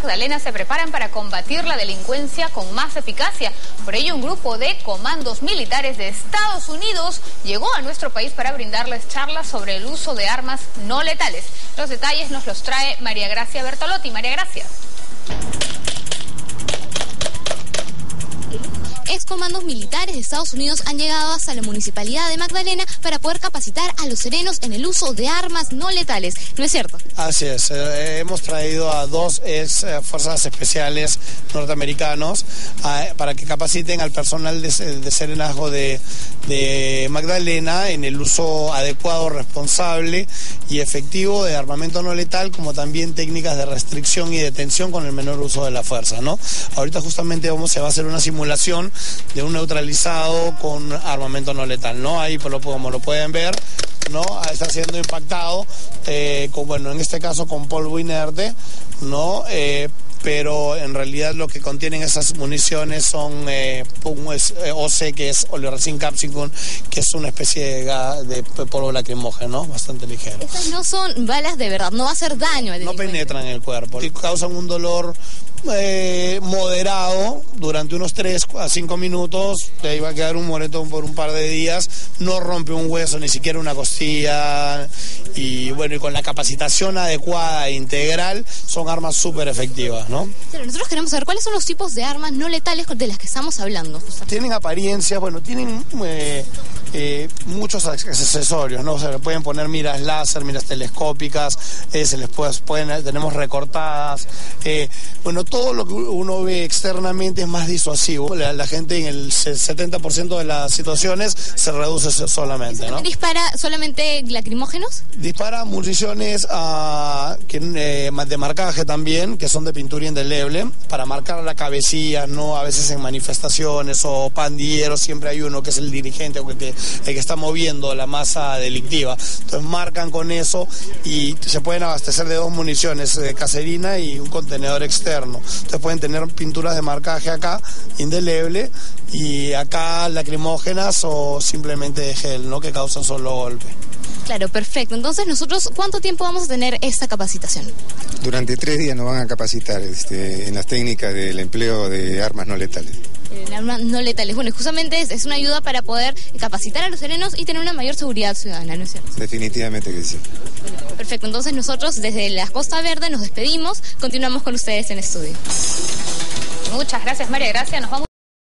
Magdalena se preparan para combatir la delincuencia con más eficacia. Por ello, un grupo de comandos militares de Estados Unidos llegó a nuestro país para brindarles charlas sobre el uso de armas no letales. Los detalles nos los trae María Gracia Bertolotti. María Gracia. Excomandos militares de Estados Unidos han llegado hasta la municipalidad de Magdalena para poder capacitar a los serenos en el uso de armas no letales, ¿no es cierto? Así es, hemos traído a dos fuerzas especiales norteamericanos para que capaciten al personal de serenazgo de Magdalena en el uso adecuado, responsable y efectivo de armamento no letal, como también técnicas de restricción y detención con el menor uso de la fuerza, ¿no? Ahorita justamente se va a hacer una simulación de un neutralizado con armamento no letal, ¿no? Ahí, como lo pueden ver, ¿no? Está siendo impactado, en este caso con polvo inerte, ¿no? Pero en realidad lo que contienen esas municiones son OC, que es oleoresin capsicum, que es una especie de polvo lacrimógeno, ¿no? Bastante ligero. Estas no son balas de verdad, no va a hacer daño al delincuente. No penetran el cuerpo y causan un dolor moderado durante unos 3 a 5 minutos. Te iba a quedar un moretón por un par de días, no rompe un hueso, ni siquiera una costilla, y con la capacitación adecuada e integral son armas súper efectivas, ¿no? Pero nosotros queremos saber cuáles son los tipos de armas no letales de las que estamos hablando. Tienen apariencias, tienen muchos accesorios, ¿no? Se le pueden poner miras láser, miras telescópicas, se les tenemos recortadas, todo lo que uno ve externamente es más disuasivo. La gente en el 70% de las situaciones se reduce solamente, ¿no? ¿Dispara solamente lacrimógenos? Dispara municiones de marcaje también, que son de pintura indeleble, para marcar la cabecilla, ¿no? A veces en manifestaciones o pandilleros siempre hay uno que es el dirigente o el que está moviendo la masa delictiva. Entonces marcan con eso y se pueden abastecer de 2 municiones, de caserina y un contenedor externo. Entonces pueden tener pinturas de marcaje acá, indeleble, y acá lacrimógenas o simplemente de gel, ¿no? Que causan solo golpe. Claro, perfecto. Entonces, ¿nosotros cuánto tiempo vamos a tener esta capacitación? Durante 3 días nos van a capacitar en las técnicas del empleo de armas no letales. Armas no letales. Justamente es una ayuda para poder capacitar a los serenos y tener una mayor seguridad ciudadana, ¿no es cierto? Definitivamente que sí. Perfecto, entonces nosotros desde la Costa Verde nos despedimos, continuamos con ustedes en estudio. Muchas gracias, María Gracia, nos vamos.